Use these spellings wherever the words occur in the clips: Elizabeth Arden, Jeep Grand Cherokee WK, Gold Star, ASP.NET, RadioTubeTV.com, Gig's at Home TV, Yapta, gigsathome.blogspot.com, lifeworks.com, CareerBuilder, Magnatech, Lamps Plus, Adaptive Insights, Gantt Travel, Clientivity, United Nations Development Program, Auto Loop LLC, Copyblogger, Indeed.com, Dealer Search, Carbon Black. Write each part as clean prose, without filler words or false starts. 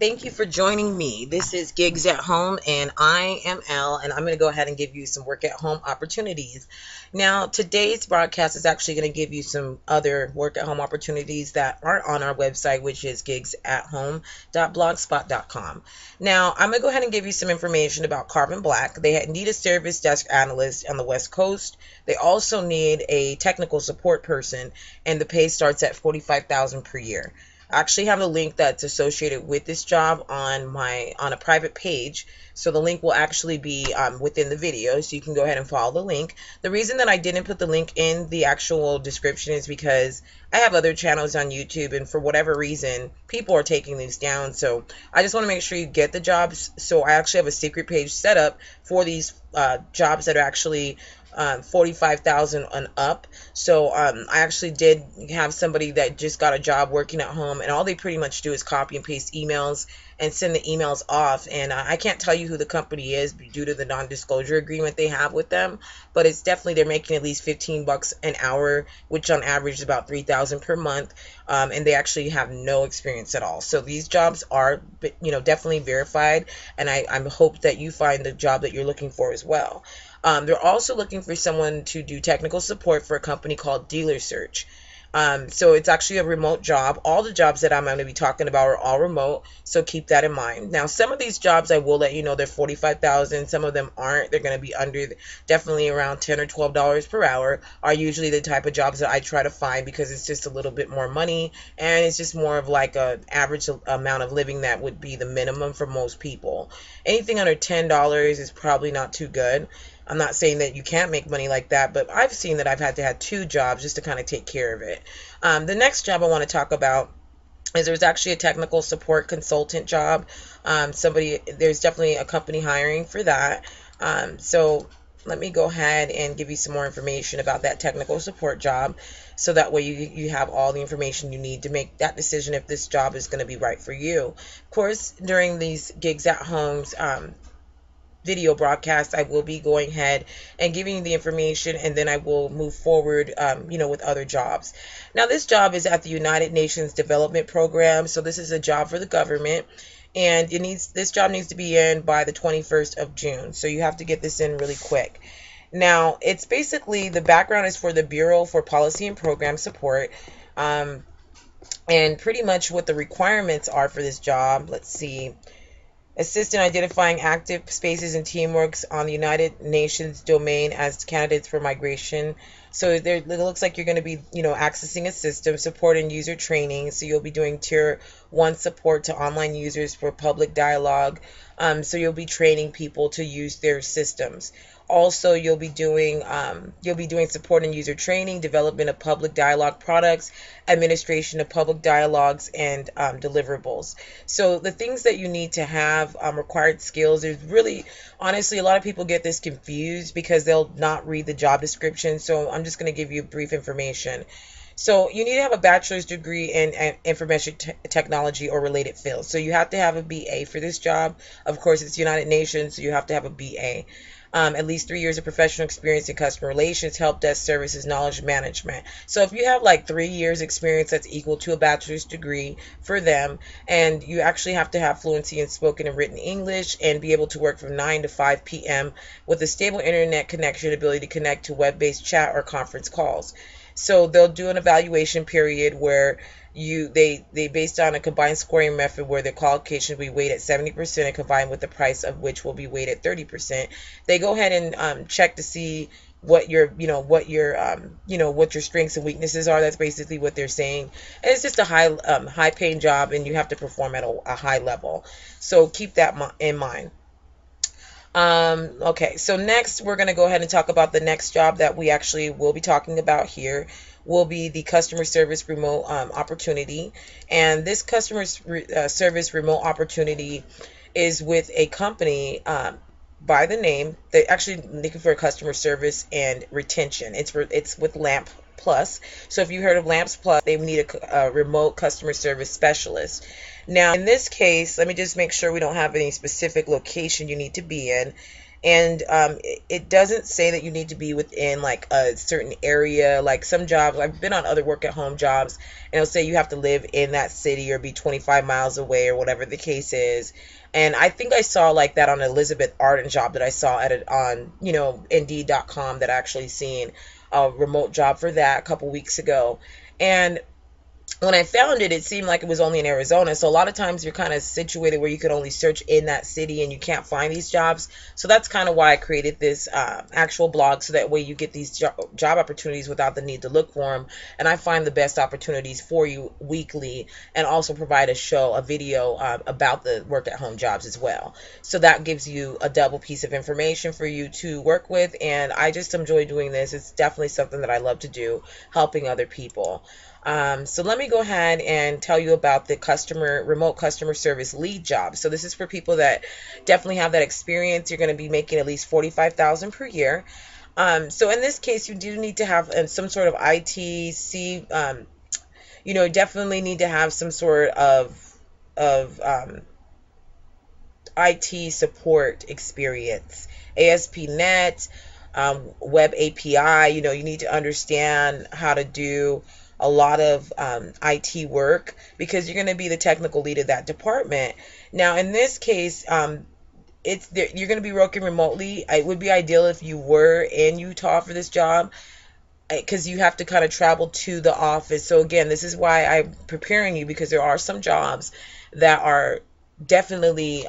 Thank you for joining me. This is Gig's at Home, and I am Elle, and I'm going to go ahead and give you some work at home opportunities. Now, today's broadcast is actually going to give you some other work at home opportunities that are on our website, which is gigsathome.blogspot.com. Now, I'm going to go ahead and give you some information about Carbon Black. They need a service desk analyst on the West Coast. They also need a technical support person, and the pay starts at $45,000 per year. I actually have a link that's associated with this job on a private page, so the link will actually be within the video, so you can go ahead and follow the link. The reason that I didn't put the link in the actual description is because I have other channels on YouTube, and for whatever reason people are taking these down, so I just want to make sure you get the jobs. So I actually have a secret page set up for these jobs that are actually $45,000 and up. So I actually did have somebody that just got a job working at home, and all they pretty much do is copy and paste emails and send the emails off, and I can't tell you who the company is due to the non-disclosure agreement they have with them, but it's definitely they're making at least 15 bucks an hour, which on average is about 3,000 per month, and they actually have no experience at all. So these jobs are, you know, definitely verified, and I hope that you find the job that you're looking for as well. They're also looking for someone to do technical support for a company called Dealer Search. So it's actually a remote job. All the jobs that I'm going to be talking about are all remote, so keep that in mind. Now, some of these jobs, I will let you know, they're $45,000. Some of them aren't. They're going to be under definitely around $10 or $12 per hour are usually the type of jobs that I try to find, because it's just a little bit more money, and it's just more of like an average amount of living that would be the minimum for most people. Anything under $10 is probably not too good. I'm not saying that you can't make money like that, but I've seen that I've had to have two jobs just to kind of take care of it. The next job I want to talk about is there's actually a technical support consultant job. There's definitely a company hiring for that. So let me go ahead and give you some more information about that technical support job, so that way you have all the information you need to make that decision if this job is going to be right for you. Of course, during these Gigs at Homes video broadcast, I will be going ahead and giving you the information, and then I will move forward with other jobs. Now, this job is at the United Nations Development Program, so this is a job for the government, and this job needs to be in by the 21st of June, so you have to get this in really quick. Now, it's basically, the background is for the Bureau for Policy and Program Support, and pretty much what the requirements are for this job. Let's see. Assist in identifying active spaces and teamworks on the United Nations domain as candidates for migration. So it looks like you're going to be, accessing a system, support and user training. So you'll be doing Tier 1 support to online users for public dialogue. So you'll be training people to use their systems. Also, you'll be doing support and user training, development of public dialogue products, administration of public dialogues, and deliverables. So the things that you need to have, required skills, there's really, honestly, a lot of people get this confused because they'll not read the job description. So I'm just going to give you brief information. So you need to have a bachelor's degree in information technology or related fields. So you have to have a BA for this job. Of course, it's United Nations, so you have to have a BA. At least 3 years of professional experience in customer relations, help desk services, knowledge management. So if you have like 3 years experience, that's equal to a bachelor's degree for them, and you actually have to have fluency in spoken and written English and be able to work from 9 to 5 p.m. with a stable internet connection, ability to connect to web-based chat or conference calls. So they'll do an evaluation period where they based on a combined scoring method where the qualification will be weighted 70% and combined with the price of which will be weighted 30%. They go ahead and check to see what your strengths and weaknesses are. That's basically what they're saying, and it's just a high paying job, and you have to perform at a high level. So keep that in mind. Okay, so next we're going to go ahead and talk about the next job that we actually will be talking about here will be the customer service remote opportunity. And this customer service remote opportunity is with a company by the name, they're actually looking for customer service and retention. It's with Lamps Plus. So if you heard of Lamps Plus, they need a remote customer service specialist. Now, in this case, let me just make sure we don't have any specific location you need to be in. And it doesn't say that you need to be within like a certain area. Like some jobs, I've been on other work at home jobs, and it'll say you have to live in that city or be 25 miles away or whatever the case is. And I think I saw like that on Elizabeth Arden job that I saw at it on, you know, Indeed.com, that I actually seen a remote job for that a couple weeks ago. And when I found it, it seemed like it was only in Arizona. So a lot of times you're kind of situated where you can only search in that city and you can't find these jobs. So that's kind of why I created this actual blog, so that way you get these job opportunities without the need to look for them. And I find the best opportunities for you weekly, and also provide a video about the work at home jobs as well. So that gives you a double piece of information for you to work with. And I just enjoy doing this. It's definitely something that I love to do, helping other people. So let me go ahead and tell you about the remote customer service lead job. So this is for people that definitely have that experience. You're going to be making at least $45,000 per year. So in this case, you do need to have some sort of ITC. You know, definitely need to have some sort of IT support experience, ASP.NET, web API. You know, you need to understand how to do a lot of IT work, because you're going to be the technical lead of that department. Now, in this case, you're going to be working remotely. It would be ideal if you were in Utah for this job, because you have to kind of travel to the office. So again, this is why I'm preparing you, because there are some jobs that are definitely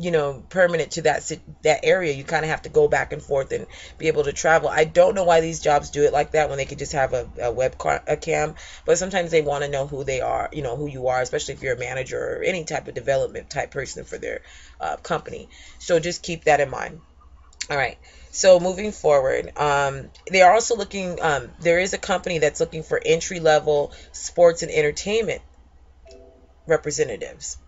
you know, permanent to that area. You kind of have to go back and forth and be able to travel. I don't know why these jobs do it like that when they could just have a webcam, but sometimes they want to know who they are, you know, who you are, especially if you're a manager or any type of development type person for their company. So just keep that in mind. All right, so moving forward, they are also looking, there is a company that's looking for entry-level sports and entertainment representatives.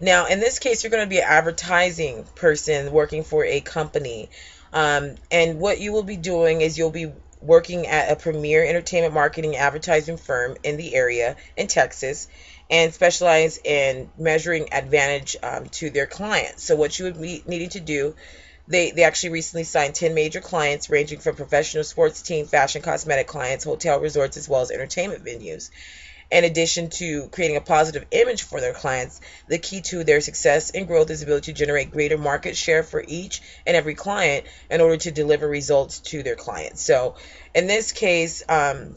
Now, in this case, you're going to be an advertising person working for a company. And what you will be doing is you'll be working at a premier entertainment marketing advertising firm in the area in Texas, and specialize in measuring advantage to their clients. So what you would be needing to do, they actually recently signed 10 major clients, ranging from professional sports team, fashion, cosmetic clients, hotel resorts, as well as entertainment venues. In addition to creating a positive image for their clients, the key to their success and growth is the ability to generate greater market share for each and every client in order to deliver results to their clients. So in this case, they're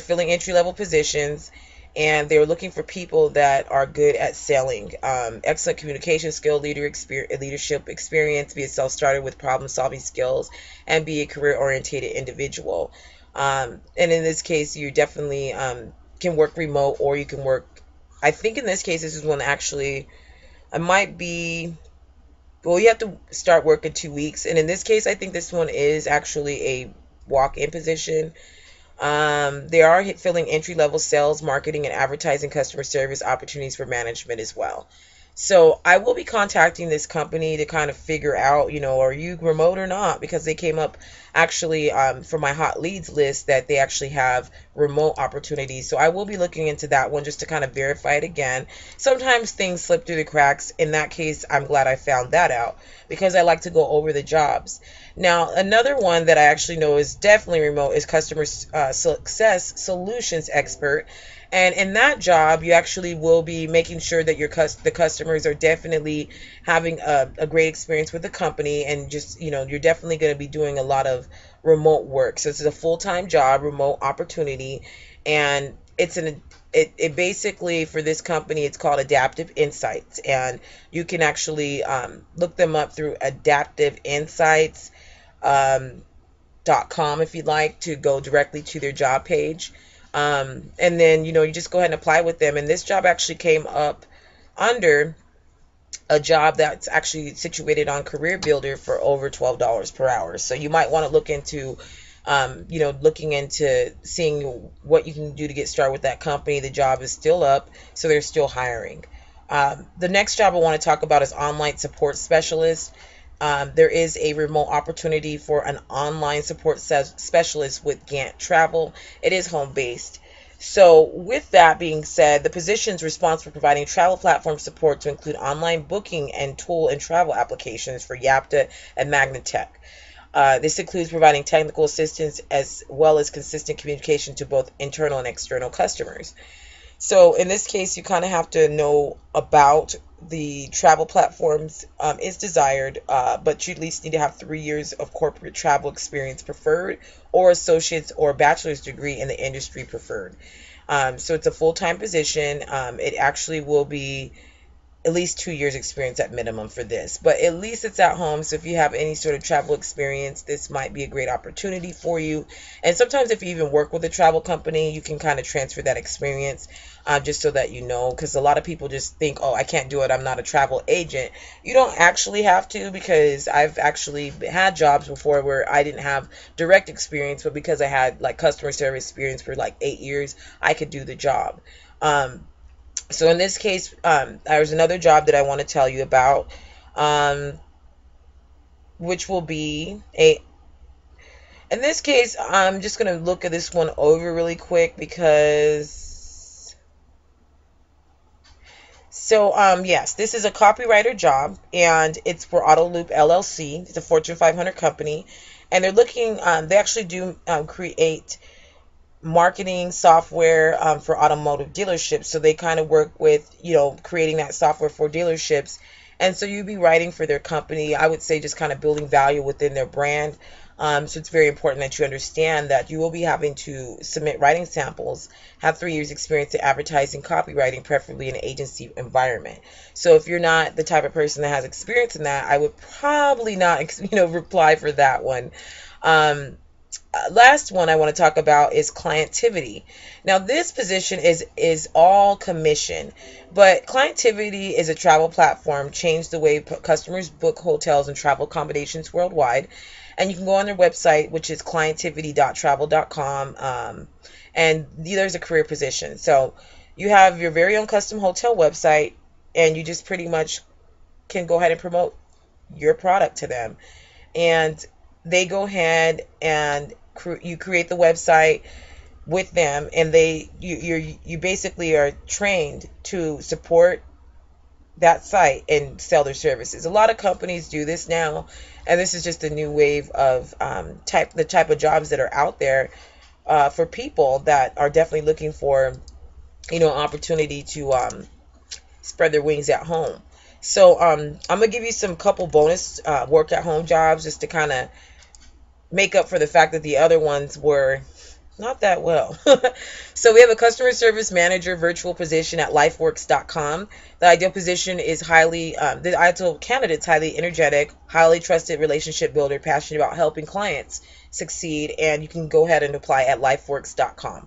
filling entry-level positions, and they're looking for people that are good at selling, excellent communication skill, leadership experience, be a self-starter with problem-solving skills, and be a career-oriented individual. And in this case, you definitely can work remote, or you can work, I think in this case, this is one actually, you have to start work in 2 weeks. And in this case, I think this one is actually a walk-in position. They are filling entry-level sales, marketing, and advertising customer service opportunities for management as well. So I will be contacting this company to kind of figure out, you know, are you remote or not? Because they came up actually for my hot leads list that they actually have remote opportunities. So I will be looking into that one just to kind of verify it again. Sometimes things slip through the cracks. In that case, I'm glad I found that out, because I like to go over the jobs. Now, another one that I actually know is definitely remote is customer success solutions expert. And in that job, you actually will be making sure that the customers are definitely having a great experience with the company, and just, you know, you're definitely going to be doing a lot of remote work. So this is a full-time job, remote opportunity, and it basically, for this company, it's called Adaptive Insights, and you can actually look them up through AdaptiveInsights.com if you'd like, to go directly to their job page. And then, you know, you just go ahead and apply with them. And this job actually came up under a job that's actually situated on CareerBuilder for over $12 per hour. So you might want to look into, you know, looking into seeing what you can do to get started with that company. The job is still up, so they're still hiring. The next job I want to talk about is online support specialist. There is a remote opportunity for an online support specialist with Gantt Travel. It is home-based. So with that being said, the position's responsible for providing travel platform support to include online booking and tool and travel applications for Yapta and Magnatech. This includes providing technical assistance as well as consistent communication to both internal and external customers. So in this case, you kind of have to know about the travel platforms is desired, but you at least need to have 3 years of corporate travel experience preferred, or associate's or bachelor's degree in the industry preferred. So it's a full-time position. It actually will be at least 2 years experience at minimum for this, but at least it's at home. So if you have any sort of travel experience, this might be a great opportunity for you. And sometimes if you even work with a travel company, you can kind of transfer that experience, just so that you know, because a lot of people just think, oh, I can't do it, I'm not a travel agent. You don't actually have to, because I've actually had jobs before where I didn't have direct experience, but because I had like customer service experience for like 8 years, I could do the job. So in this case, there's another job that I want to tell you about, which will be a, in this case, I'm just going to look at this one over really quick because, so yes, this is a copywriter job, and it's for Auto Loop LLC. It's a Fortune 500 company, and they're looking, they actually do create marketing software for automotive dealerships. So they kind of work with, you know, creating that software for dealerships. And so you'd be writing for their company. I would say just kind of building value within their brand. So it's very important that you understand that you will be having to submit writing samples, have 3 years experience in advertising, copywriting, preferably in an agency environment. So if you're not the type of person that has experience in that, I would probably not, you know, reply for that one. Last one I want to talk about is Clientivity. Now this position is all commission, but Clientivity is a travel platform, changed the way customers book hotels and travel accommodations worldwide. And you can go on their website, which is clientivity.travel.com, and there's a career position. So you have your very own custom hotel website, and you just pretty much can go ahead and promote your product to them. And they go ahead and you create the website with them, and you basically are trained to support that site and sell their services. A lot of companies do this now, and this is just a new wave of the type of jobs that are out there for people that are definitely looking for, you know, opportunity to spread their wings at home. So I'm gonna give you some couple bonus work at home jobs just to kind of make up for the fact that the other ones were not that well. So we have a customer service manager virtual position at lifeworks.com. The ideal position is the ideal candidate's highly energetic, highly trusted relationship builder, passionate about helping clients succeed, and you can go ahead and apply at lifeworks.com.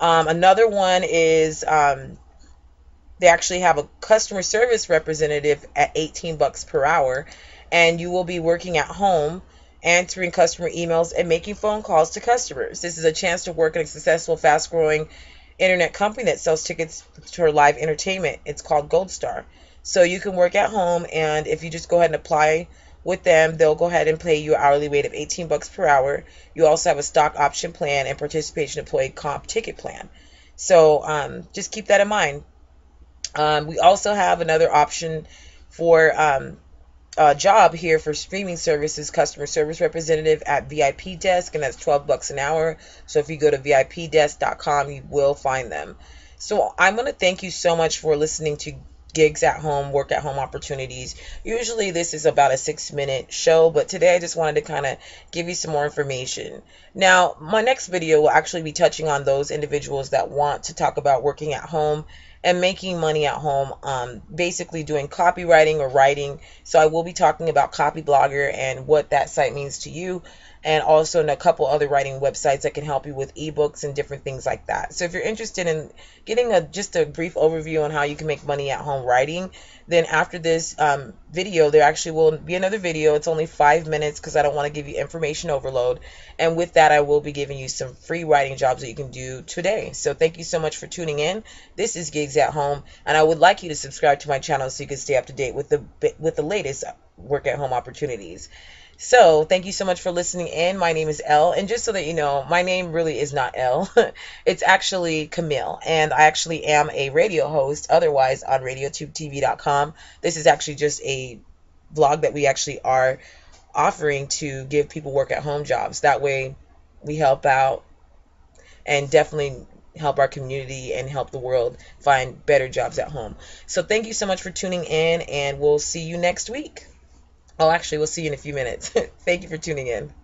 Another one is they actually have a customer service representative at 18 bucks per hour, and you will be working at home, answering customer emails and making phone calls to customers. This is a chance to work at a successful, fast-growing internet company that sells tickets to live entertainment. It's called Gold Star. So you can work at home, and if you just go ahead and apply with them, they'll go ahead and pay you an hourly rate of 18 bucks per hour. You also have a stock option plan and participation employee comp ticket plan. So just keep that in mind. We also have another option for a job here for streaming services, customer service representative at VIP desk, and that's 12 bucks an hour. So if you go to VIPdesk.com, you will find them. So I'm going to thank you so much for listening to Gigs at Home, Work at Home Opportunities. Usually this is about a 6-minute show, but today I just wanted to kind of give you some more information. Now, my next video will actually be touching on those individuals that want to talk about working at home and making money at home, basically doing copywriting or writing. So I will be talking about Copyblogger and what that site means to you, and also in a couple other writing websites that can help you with ebooks and different things like that. So if you're interested in getting just a brief overview on how you can make money at home writing, then after this video, there actually will be another video. It's only 5 minutes because I don't want to give you information overload. And with that, I will be giving you some free writing jobs that you can do today. So thank you so much for tuning in. This is Gigs at Home, and I would like you to subscribe to my channel so you can stay up to date with the latest work at home opportunities. So thank you so much for listening in. My name is Elle, and just so that you know, my name really is not Elle. It's actually Camille, and I actually am a radio host otherwise on RadioTubeTV.com. This is actually just a blog that we actually are offering to give people work at home jobs. That way we help out and definitely help our community and help the world find better jobs at home. So thank you so much for tuning in, and we'll see you next week. Oh, actually, we'll see you in a few minutes. Thank you for tuning in.